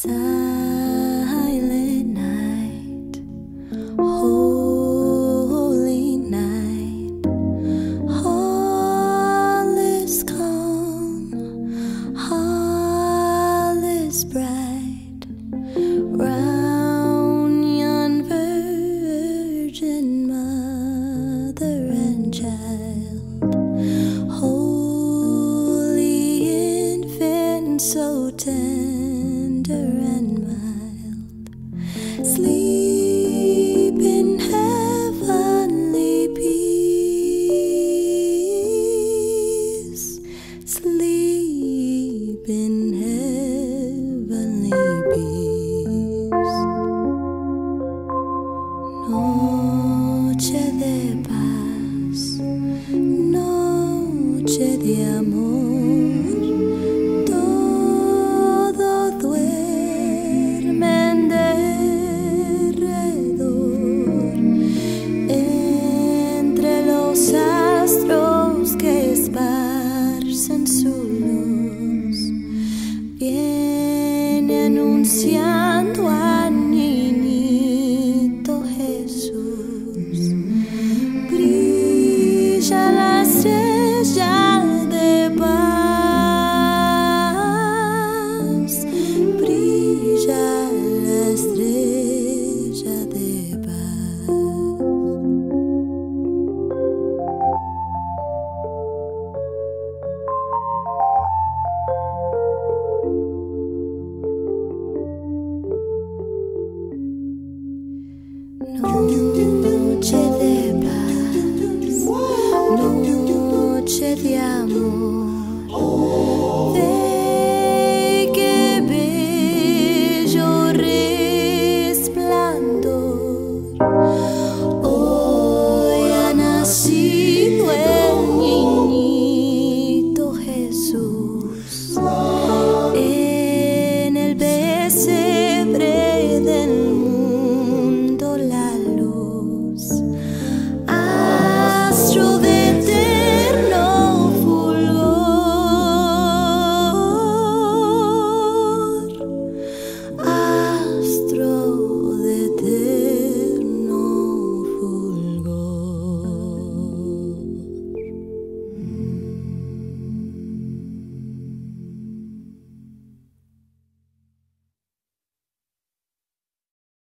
Silent night, holy night, all is calm, all is bright, round yon virgin mother and child, holy infant so tender and mild, sleep in heavenly peace, sleep in heavenly peace. Noche de paz, noche de amor, anunciando a